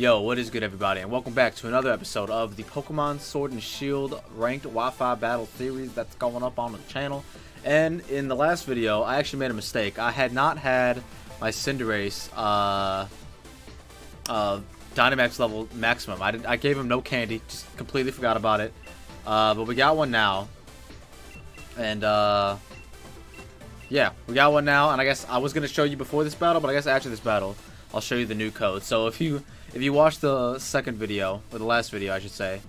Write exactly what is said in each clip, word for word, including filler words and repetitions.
Yo, what is good, everybody, and welcome back to another episode of the Pokemon Sword and Shield Ranked Wi-Fi Battle Series that's going up on the channel. And in the last video, I actually made a mistake. I had not had my Cinderace uh, uh, Dynamax level maximum. I, did, I gave him no candy, just completely forgot about it. Uh, but we got one now. And, uh... yeah, we got one now, and I guess I was going to show you before this battle, but I guess after this battle, I'll show you the new code. So if you if you watched the second video, or the last video, I should say,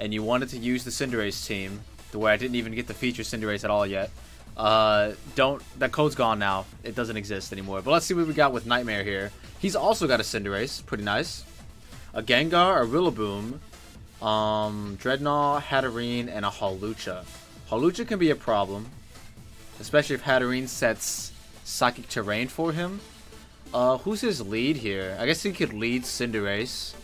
and you wanted to use the Cinderace team, the way I didn't even get the feature Cinderace at all yet, uh, don't, that code's gone now. It doesn't exist anymore. But let's see what we got with Nightmare here. He's also got a Cinderace, pretty nice. A Gengar, a Rillaboom, um, Drednaw, Hatterene, and a Hawlucha. Hawlucha can be a problem, especially if Hatterene sets Psychic Terrain for him. Uh, who's his lead here? I guess he could lead Cinderace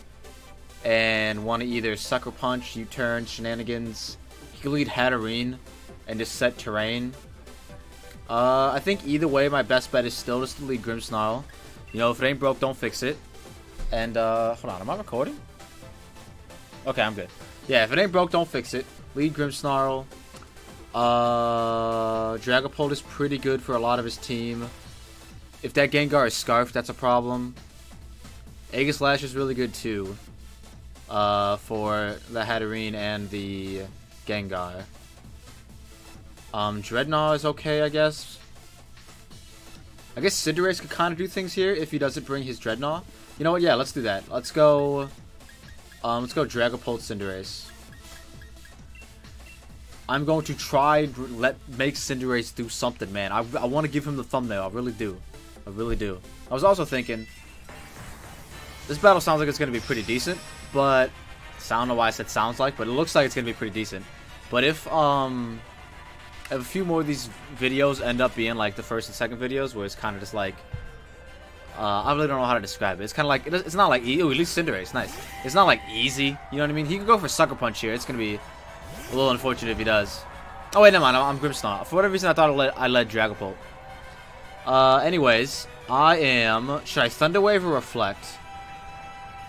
and want to either Sucker Punch, U-Turn, Shenanigans. He could lead Hatterene and just set Terrain. Uh, I think either way, my best bet is still just to lead Grimmsnarl. You know, if it ain't broke, don't fix it. And, uh, hold on, am I recording? Okay, I'm good. Yeah, if it ain't broke, don't fix it. Lead Grimmsnarl. Uh, Dragapult is pretty good for a lot of his team. If that Gengar is Scarfed, that's a problem. Aegislash is really good too, uh, for the Hatterene and the Gengar. Um, Drednaw is okay, I guess. I guess Cinderace could kind of do things here if he doesn't bring his Drednaw. You know what? Yeah, let's do that. Let's go. Um, let's go Dragapult, Cinderace. I'm going to try and let make Cinderace do something, man. I, I want to give him the thumbnail. I really do. I really do. I was also thinking, this battle sounds like it's going to be pretty decent, but I don't know why I said sounds like, but it looks like it's going to be pretty decent. But if um, if a few more of these videos end up being like the first and second videos, where it's kind of just like, uh, I really don't know how to describe it. It's kind of like, it's not like, ooh, at least Cinderace, nice. It's not like easy, you know what I mean? He could go for Sucker Punch here. It's going to be a little unfortunate if he does. Oh wait, never mind. I'm, I'm Grimmsnarl. For whatever reason, I thought I led, I led Dragapult. Uh, anyways, I am. Should I Thunder Wave or Reflect?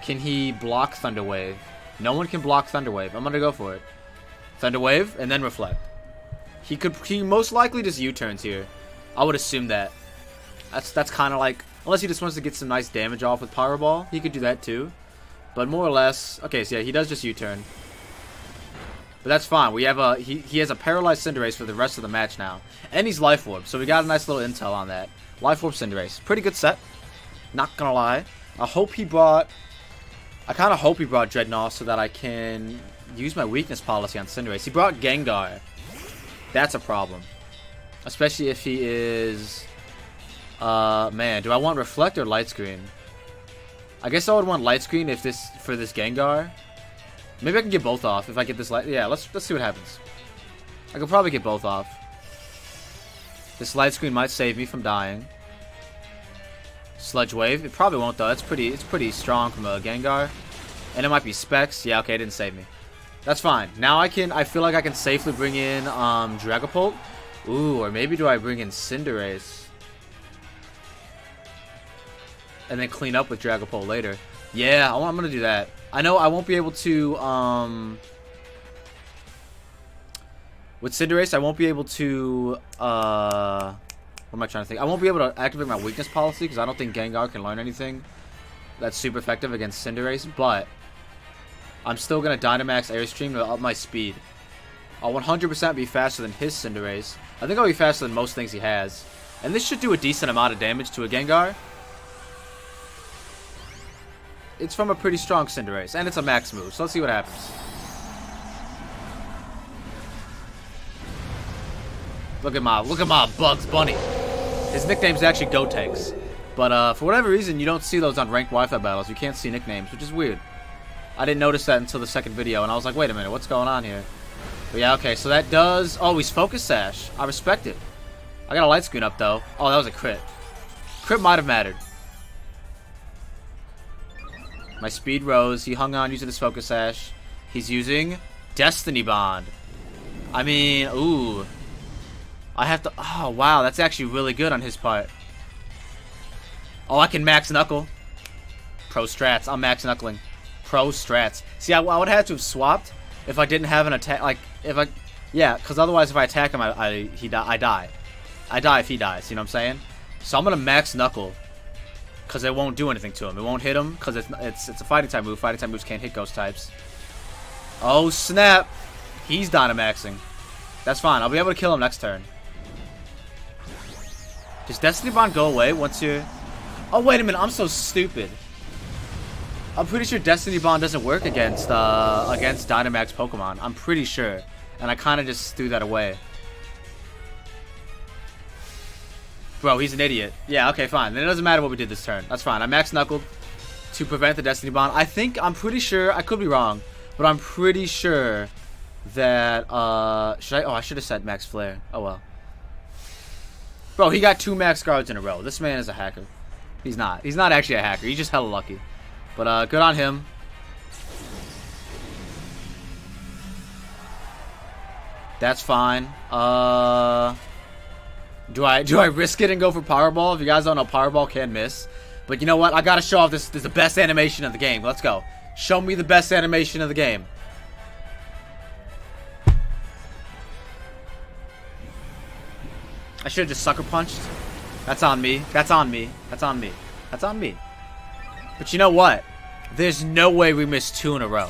Can he block Thunder Wave? No one can block Thunder Wave. I'm gonna go for it. Thunder Wave and then Reflect. He could. He most likely just U-turns here. I would assume that. That's that's kind of like, unless he just wants to get some nice damage off with Pyro Ball, he could do that too. But more or less, okay. So yeah, he does just U-turn. But that's fine. We have a he, he has a paralyzed Cinderace for the rest of the match now. And he's Life Orb, so we got a nice little intel on that. Life Orb Cinderace. Pretty good set. Not gonna lie. I hope he brought I kinda hope he brought Drednaw so that I can use my weakness policy on Cinderace. He brought Gengar. That's a problem. Especially if he is uh man, do I want Reflect or Light Screen? I guess I would want Light Screen if this for this Gengar. Maybe I can get both off if I get this light. Yeah, let's let's see what happens. I could probably get both off. This light screen might save me from dying. Sludge wave. It probably won't though. That's pretty. It's pretty strong from a Gengar, and it might be Specs. Yeah, okay, it didn't save me. That's fine. Now I can. I feel like I can safely bring in um, Dragapult. Ooh, or maybe do I bring in Cinderace, and then clean up with Dragapult later? Yeah, I'm gonna do that. I know I won't be able to, um, with Cinderace, I won't be able to, uh, what am I trying to think? I won't be able to activate my weakness policy because I don't think Gengar can learn anything that's super effective against Cinderace, but I'm still going to Dynamax Airstream to up my speed. I'll one hundred percent be faster than his Cinderace. I think I'll be faster than most things he has. And this should do a decent amount of damage to a Gengar. It's from a pretty strong Cinderace, and it's a max move, so let's see what happens. Look at my, look at my Bugs Bunny. His nickname's actually Gotenks. But uh, for whatever reason, you don't see those on ranked Wi-Fi battles. You can't see nicknames, which is weird. I didn't notice that until the second video, and I was like, wait a minute, what's going on here? But yeah, okay, so that does... Oh, he's Focus Sash. I respect it. I got a light screen up, though. Oh, that was a crit. Crit might have mattered. My speed rose. He hung on using his Focus Sash. He's using Destiny Bond. I mean, ooh. I have to... Oh, wow. That's actually really good on his part. Oh, I can max Knuckle. Pro strats. I'm max knuckling. Pro strats. See, I, I would have to have swapped if I didn't have an attack. Like, if I... Yeah, because otherwise if I attack him, I, I, he di I die. I die if he dies, you know what I'm saying? So I'm going to max knuckle. Because it won't do anything to him. It won't hit him because it's, it's, it's a fighting type move. Fighting type moves can't hit ghost types. Oh, snap. He's Dynamaxing. That's fine. I'll be able to kill him next turn. Does Destiny Bond go away once you... Oh, wait a minute. I'm so stupid. I'm pretty sure Destiny Bond doesn't work against, uh, against Dynamax Pokemon. I'm pretty sure. And I kind of just threw that away. Bro, he's an idiot. Yeah, okay, fine. Then it doesn't matter what we did this turn. That's fine. I max knuckled to prevent the Destiny Bond. I think, I'm pretty sure, I could be wrong, but I'm pretty sure that, uh, should I, oh, I should have said max flare. Oh, well. Bro, he got two max guards in a row. This man is a hacker. He's not. He's not actually a hacker. He's just hella lucky. But, uh, good on him. That's fine. Uh... Do I do I risk it and go for Pyro Ball? If you guys don't know, Pyro Ball can miss. But you know what? I gotta show off this, this is the best animation of the game. Let's go. Show me the best animation of the game. I should have just sucker punched. That's on me. That's on me. That's on me. That's on me. But you know what? There's no way we missed two in a row.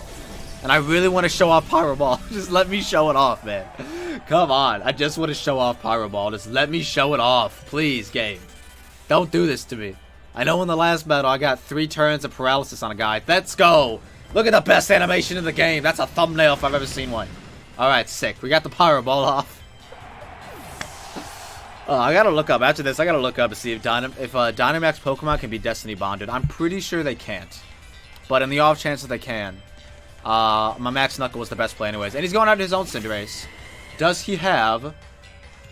And I really want to show off Pyro Ball. Just let me show it off, man. Come on. I just want to show off Pyro Ball. Just let me show it off. Please, game. Don't do this to me. I know in the last battle I got three turns of paralysis on a guy. Let's go. Look at the best animation in the game. That's a thumbnail if I've ever seen one. Alright, sick. We got the Pyro Ball off. Uh, I gotta look up. After this, I gotta look up to see if, Dynam if uh, Dynamax Pokemon can be Destiny Bonded. I'm pretty sure they can't. But in the off chance that they can, uh, my Max Knuckle was the best play anyways. And he's going out to his own Cinderace. Does he have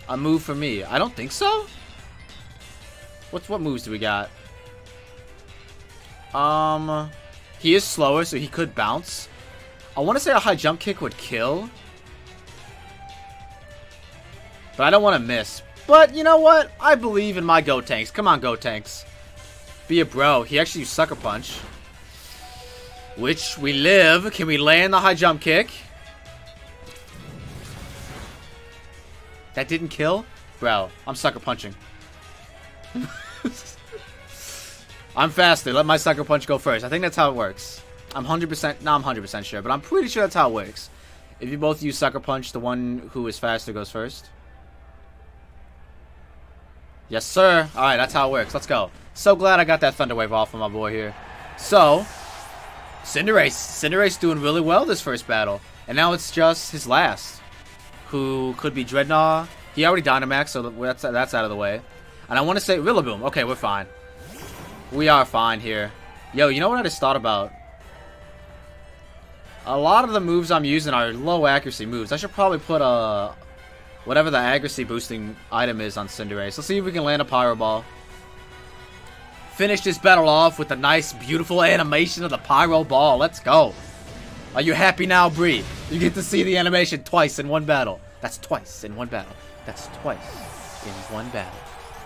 a move for me? I don't think so. What's what moves do we got? Um, he is slower, so he could bounce. I want to say a high jump kick would kill, but I don't want to miss. But you know what? I believe in my Gotenks. Come on, Gotenks, be a bro. He actually used Sucker Punch, which we live. Can we land the high jump kick? That didn't kill? Bro, I'm sucker punching. I'm faster. Let my sucker punch go first. I think that's how it works. I'm one hundred percent... No, I'm one hundred percent sure, but I'm pretty sure that's how it works. If you both use sucker punch, the one who is faster goes first. Yes, sir. All right, that's how it works. Let's go. So glad I got that Thunder Wave off of my boy here. So, Cinderace. Cinderace doing really well this first battle. And now it's just his last. Who could be Drednaw. He already Dynamaxed, so that's, that's out of the way. And I want to say Rillaboom. Okay, we're fine. We are fine here. Yo, you know what I just thought about? A lot of the moves I'm using are low accuracy moves. I should probably put a... whatever the accuracy boosting item is on Cinderace. Let's see if we can land a Pyro Ball. Finish this battle off with a nice, beautiful animation of the Pyro Ball. Let's go. Are you happy now, Bree? You get to see the animation twice in one battle. That's twice in one battle. That's twice in one battle.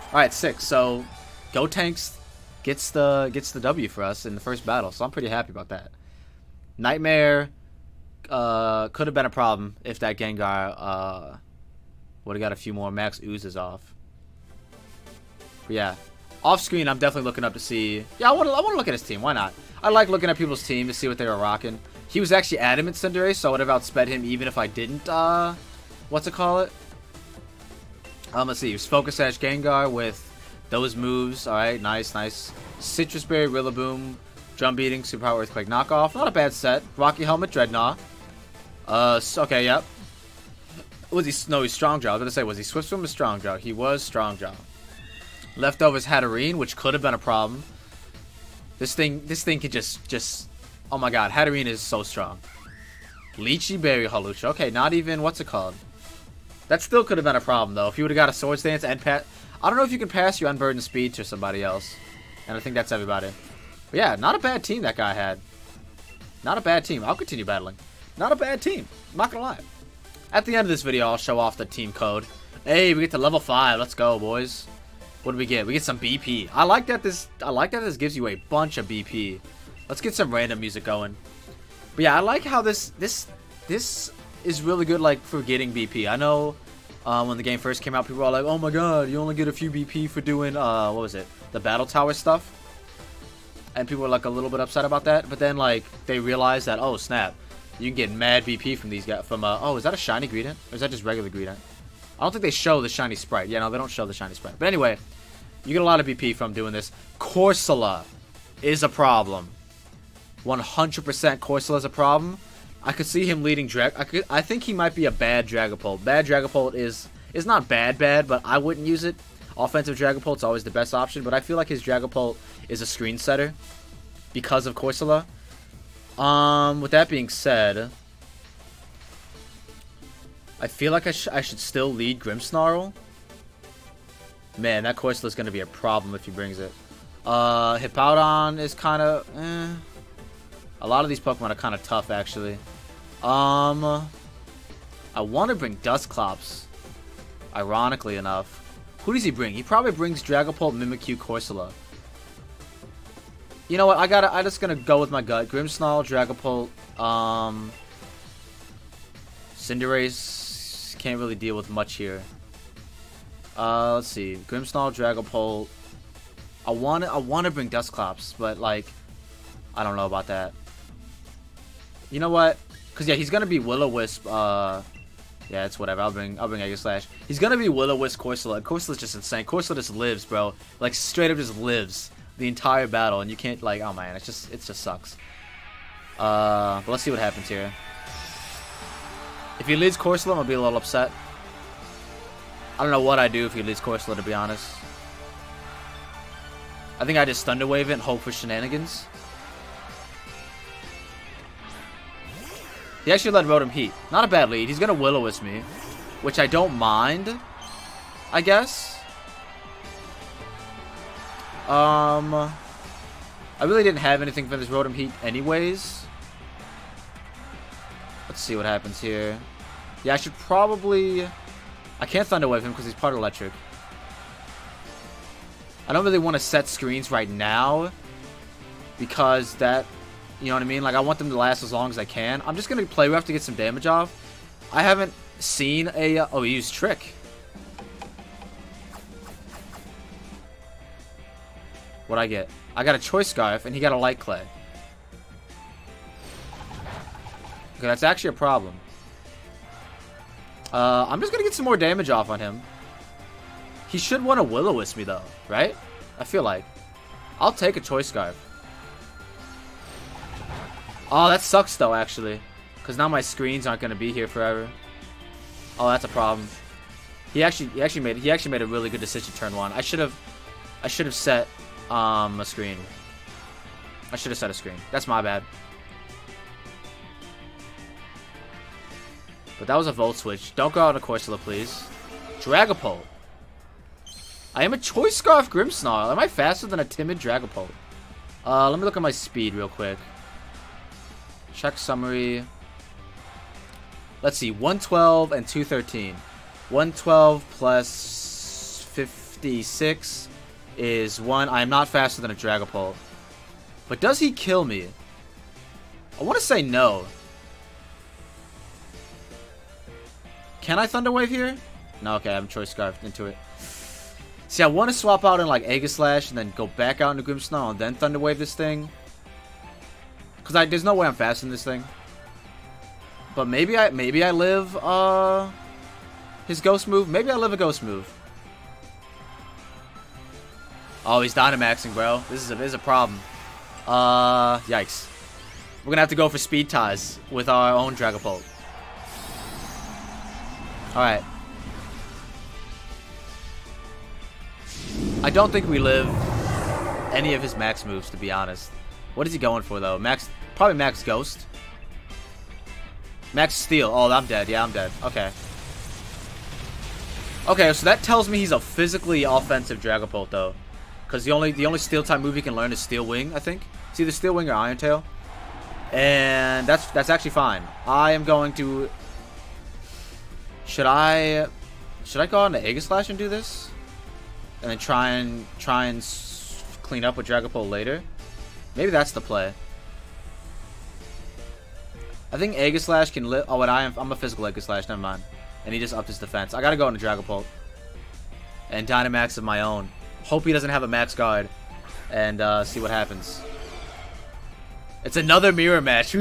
Alright, six. So, Gotenks gets the gets the W for us in the first battle. So I'm pretty happy about that. Nightmare uh, could have been a problem if that Gengar uh, would have got a few more max oozes off. But yeah. Off screen, I'm definitely looking up to see... Yeah, I want to I want to look at his team. Why not? I like looking at people's team to see what they were rocking. He was actually adamant Cinderace, so I would have outsped him even if I didn't, uh... what's it call it? Um, let's see. He was Focus Sash Gengar with those moves. Alright, nice, nice. Citrus Berry, Rillaboom, Drum Beating, Super Power Earthquake Knockoff. Not a bad set. Rocky Helmet, Drednaw. Uh, okay, yep. Was he... No, he's Strong Jaw. I was gonna say, was he Swift Swim or Strong Jaw? He was Strong Jaw. Leftovers Hatterene, which could have been a problem. This thing... This thing could just... just... Oh my god, Hatterene is so strong. Lychee Berry Hawlucha. Okay, not even... What's it called? That still could have been a problem, though. If you would have got a Swords Dance and pass... I don't know if you can pass your Unburdened Speed to somebody else. And I think that's everybody. But yeah, not a bad team that guy had. Not a bad team. I'll continue battling. Not a bad team. I'm not gonna lie. At the end of this video, I'll show off the team code. Hey, we get to level five. Let's go, boys. What do we get? We get some B P. I like that this... I like that this gives you a bunch of B P. Let's get some random music going. But yeah, I like how this this this is really good, like, for getting B P. I know uh, when the game first came out, people were like, "Oh my god, you only get a few B P for doing uh, what was it, the battle tower stuff," and people were like a little bit upset about that. But then like they realized that, oh snap, you can get mad B P from these guys. From uh, oh, is that a shiny Greedent or is that just regular Greedent? I don't think they show the shiny sprite. Yeah, no, they don't show the shiny sprite. But anyway, you get a lot of B P from doing this. Corsola is a problem. one hundred percent Corsola is a problem. I could see him leading Drag... I, could, I think he might be a bad Dragapult. Bad Dragapult is... It's not bad, bad, but I wouldn't use it. Offensive Dragapult's always the best option, but I feel like his Dragapult is a screen setter because of Corsola. Um, with that being said... I feel like I, sh I should still lead Grimmsnarl. Man, that Corsola's going to be a problem if he brings it. Uh, Hippowdon is kind of... Eh. A lot of these Pokemon are kind of tough, actually. Um, I want to bring Dusclops, ironically enough. Who does he bring? He probably brings Dragapult, Mimikyu, Corsola. You know what? I gotta, I'm just going to go with my gut. Grimmsnarl, Dragapult, um, Cinderace... Can't really deal with much here. Uh, let's see. Grimmsnarl, Dragapult. I want to I want to bring Dusclops, but like, I don't know about that. You know what? Cause yeah, he's gonna be Will-O-Wisp. Uh, yeah, it's whatever. I'll bring I'll bring Aegislash. He's gonna be Will-O-Wisp Corsola. Corsola's just insane. Corsola just lives, bro. Like straight up just lives the entire battle, and you can't like. Oh man, it's just it just sucks. Uh, but let's see what happens here. If he leads Corsola, I'm gonna be a little upset. I don't know what I do if he leads Corsola, to be honest. I think I just Thunder Wave it and hope for shenanigans. He actually led Rotom Heat. Not a bad lead. He's gonna Will-O-Wisp me, which I don't mind, I guess. Um, I really didn't have anything for this Rotom Heat anyways. Let's see what happens here. Yeah, I should probably... I can't Thunder Wave him because he's part electric. I don't really want to set screens right now because that... You know what I mean? Like, I want them to last as long as I can. I'm just going to play rough to get some damage off. I haven't seen a... Uh, oh, he used Trick. What'd I get? I got a Choice Scarf and he got a Light Clay. Okay, that's actually a problem. Uh, I'm just going to get some more damage off on him. He should want to Will-O-Wisp me, though, right? I feel like. I'll take a Choice Scarf. Oh, that sucks, though, actually. Because now my screens aren't going to be here forever. Oh, that's a problem. He actually he actually made he actually made a really good decision turn one. I should have I should have set um, a screen. I should have set a screen. That's my bad. But that was a Volt Switch. Don't go out on a Corsola, please. Dragapult. I am a Choice Scarf Grimmsnarl. Am I faster than a timid Dragapult? Uh, let me look at my speed real quick. Check summary. Let's see. one twelve and two thirteen. one twelve plus fifty-six is one. I am not faster than a Dragapult. But does he kill me? I want to say no. Can I Thunder Wave here? No, okay, I haven't Choice Scarfed into it. See, I want to swap out in, like, Aegislash and then go back out into Grimmsnarl and then Thunder Wave this thing. Because I there's no way I'm faster than this thing. But maybe I maybe I live uh, his Ghost move. Maybe I live a Ghost move. Oh, he's Dynamaxing, bro. This is a, this is a problem. Uh, yikes. We're going to have to go for Speed Ties with our own Dragapult. Alright. I don't think we live any of his max moves, to be honest. What is he going for, though? Max, probably max Ghost. Max Steel. Oh, I'm dead. Yeah, I'm dead. Okay. Okay, so that tells me he's a physically offensive Dragapult, though. Because the only, the only Steel type move he can learn is Steel Wing, I think. It's either Steel Wing or Iron Tail. And that's, that's actually fine. I am going to... Should I, should I go on to Aegislash and do this, and then try and try and s clean up with Dragapult later? Maybe that's the play. I think Aegislash can live. Oh, and I am I'm a physical Aegislash. Never mind. And he just upped his defense. I gotta go into Dragapult. And Dynamax of my own. Hope he doesn't have a max guard. And uh, see what happens. It's another mirror match.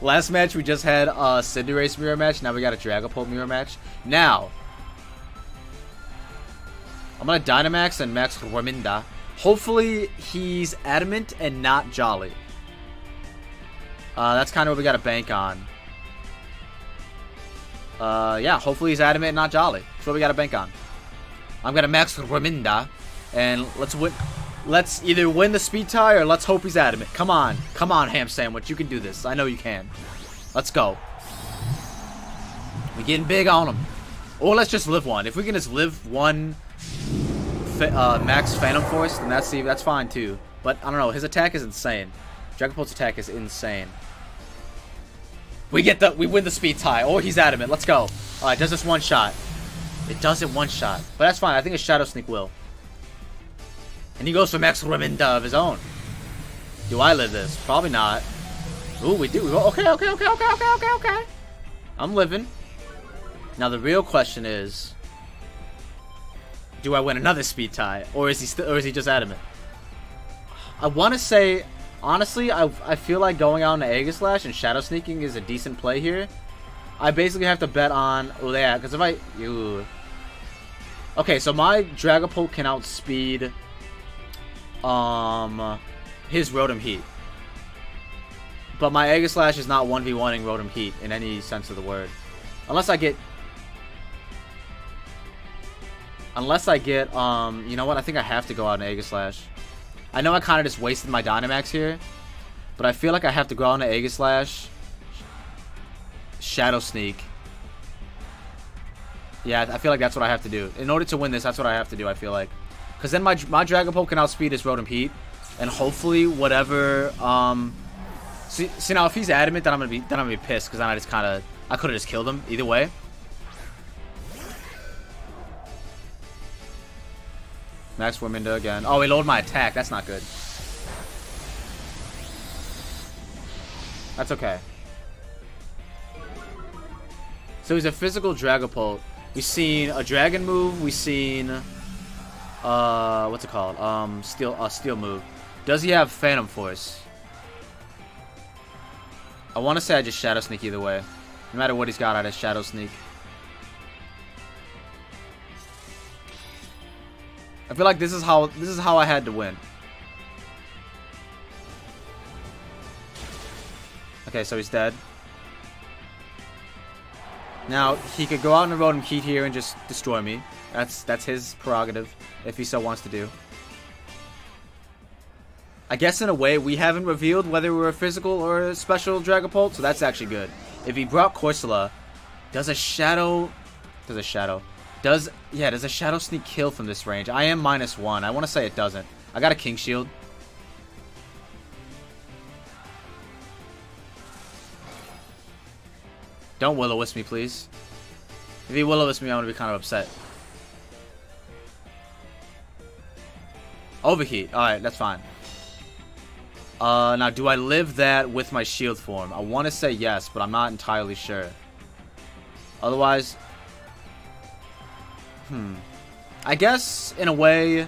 Last match we just had a Cinderace mirror match. Now we got a Dragapult mirror match. Now. I'm gonna Dynamax and Max Rwaminda. Hopefully he's adamant and not jolly. Uh, that's kind of what we gotta bank on. Uh, yeah, hopefully he's adamant and not jolly. That's what we gotta bank on. I'm gonna Max Rwaminda. And let's win. Let's either win the speed tie or let's hope he's adamant. Come on. Come on, Ham Sandwich. You can do this. I know you can. Let's go. We're getting big on him. Or let's just live one. If we can just live one uh, max Phantom Force, then that's, the, that's fine too. But I don't know. His attack is insane. Dragapult's attack is insane. We get the. We win the speed tie. Or he's adamant. Let's go. Alright, does this one shot. It does it one shot. But that's fine. I think a Shadow Sneak will. And he goes for Max Rwaminda of his own. Do I live this? Probably not. Ooh, we do. Okay, okay, okay, okay, okay, okay, okay. I'm living. Now the real question is, do I win another speed tie, or is he st or is he just adamant? I want to say, honestly, I I feel like going out on the Aegislash and Shadow Sneaking is a decent play here. I basically have to bet on oh yeah, because if I you. Okay, so my Dragapult can outspeed. Um, his Rotom Heat. But my Aegislash is not one v one-ing Rotom Heat in any sense of the word. Unless I get... Unless I get, um... You know what? I think I have to go out on Aegislash. I know I kind of just wasted my Dynamax here. But I feel like I have to go out on Aegislash. Shadow Sneak. Yeah, I feel like that's what I have to do. In order to win this, that's what I have to do, I feel like. Because then my, my Dragapult can outspeed his Rotom Heat. And hopefully whatever... Um, see, see now, if he's adamant, then I'm going to be then I'm gonna be pissed. Because then I just kind of... I could have just killed him. Either way. Max Rwaminda again. Oh, he lowered my attack. That's not good. That's okay. So he's a physical Dragapult. We've seen a Dragon move. We've seen... Uh, what's it called? Um, steel, uh, steel move. Does he have Phantom Force? I want to say I just Shadow Sneak either way. No matter what he's got, I just Shadow Sneak. I feel like this is how this is how I had to win. Okay, so he's dead. Now he could go out on the road and Heat here and just destroy me. That's that's his prerogative, if he so wants to do. I guess in a way, we haven't revealed whether we're a physical or a special Dragapult, so that's actually good. If he brought Corsola, does a shadow... Does a shadow... Does... Yeah, does a Shadow Sneak kill from this range? I am minus one. I want to say it doesn't. I got a King Shield. Don't will-o-wisp me, please. If he will-o-wisp me, I'm going to be kind of upset. Overheat. Alright, that's fine. Uh, now, do I live that with my shield form? I want to say yes, but I'm not entirely sure. Otherwise... Hmm. I guess, in a way,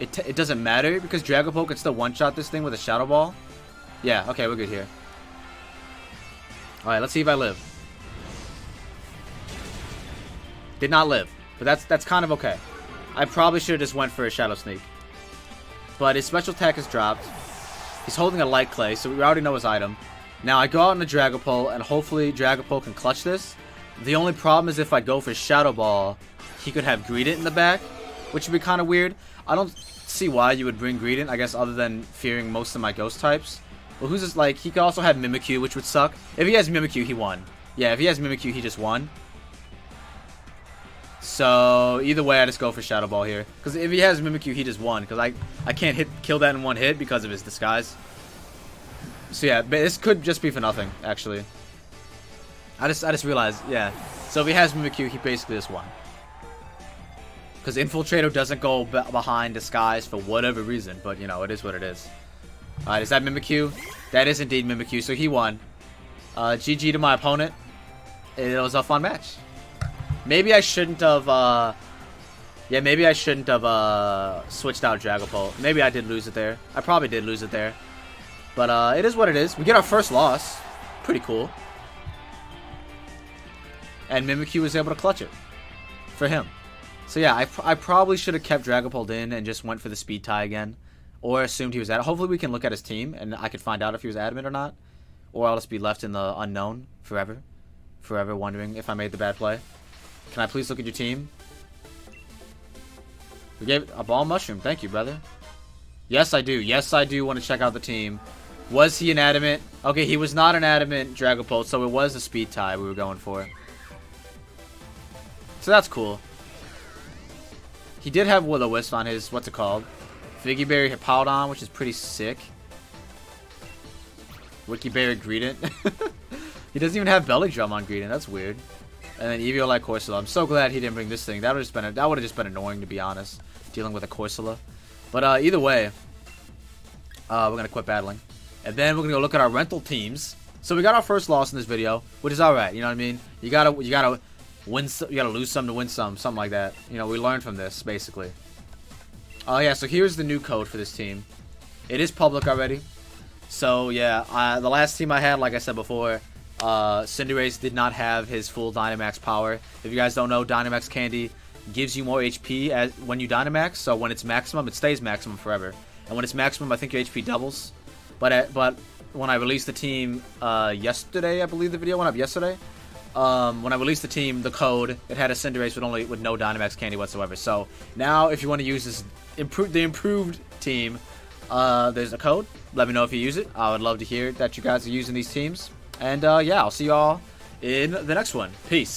it, t it doesn't matter, because Dragapult can still one-shot this thing with a Shadow Ball. Yeah, okay, we're good here. Alright, let's see if I live. Did not live. But that's, that's kind of okay. I probably should have just went for a Shadow Sneak. But his special attack is dropped. He's holding a Light Clay, so we already know his item. Now I go out on a Dragapult, and hopefully Dragapult can clutch this. The only problem is if I go for Shadow Ball, he could have Greedent in the back, which would be kind of weird. I don't see why you would bring Greedent, I guess, other than fearing most of my Ghost types. Well, who's this? Like, he could also have Mimikyu, which would suck. If he has Mimikyu, he won. Yeah, if he has Mimikyu, he just won. So, either way, I just go for Shadow Ball here. Because if he has Mimikyu, he just won. Because I, I can't hit kill that in one hit because of his disguise. So, yeah. But this could just be for nothing, actually. I just I just realized, yeah. So, if he has Mimikyu, he basically just won. Because Infiltrator doesn't go be behind disguise for whatever reason. But, you know, it is what it is. Alright, is that Mimikyu? That is indeed Mimikyu, so he won. Uh, G G to my opponent. It was a fun match. Maybe I shouldn't have, uh... Yeah, maybe I shouldn't have, uh... switched out Dragapult. Maybe I did lose it there. I probably did lose it there. But, uh, it is what it is. We get our first loss. Pretty cool. And Mimikyu was able to clutch it. For him. So, yeah, I, pr I probably should have kept Dragapult in and just went for the speed tie again. Or assumed he was adamant. Hopefully we can look at his team and I could find out if he was adamant or not. Or I'll just be left in the unknown forever. Forever wondering if I made the bad play. Can I please look at your team? We gave a ball mushroom. Thank you, brother. Yes, I do. Yes, I do want to check out the team. Was he inadimate? Okay, he was not inadimate, Dragapult, so it was a speed tie we were going for. So that's cool. He did have Will-O-Wisp on his, what's it called? Figgy Berry Hippowdon, which is pretty sick. Wiki Berry Greedent. He doesn't even have Belly Drum on Greedent. That's weird. And then Eevee like Corsola. I'm so glad he didn't bring this thing. That would have just been a, that would have just been annoying, to be honest, dealing with a Corsola. But uh, either way, uh, we're gonna quit battling, and then we're gonna go look at our rental teams. So we got our first loss in this video, which is all right. You know what I mean? You gotta you gotta win. Some, you gotta lose some to win some, something like that. You know, we learned from this basically. Oh uh, yeah. So here's the new code for this team. It is public already. So yeah, I, the last team I had, like I said before. Uh, Cinderace did not have his full Dynamax power. If you guys don't know, Dynamax Candy gives you more H P as, when you Dynamax, so when it's maximum, it stays maximum forever. And when it's maximum, I think your H P doubles. But at, but when I released the team uh, yesterday, I believe the video went up yesterday. Um, when I released the team, the code, it had a Cinderace with, only, with no Dynamax Candy whatsoever. So now if you want to use this improved, the improved team, uh, there's a code. Let me know if you use it. I would love to hear that you guys are using these teams. And, uh, yeah, I'll see y'all in the next one. Peace.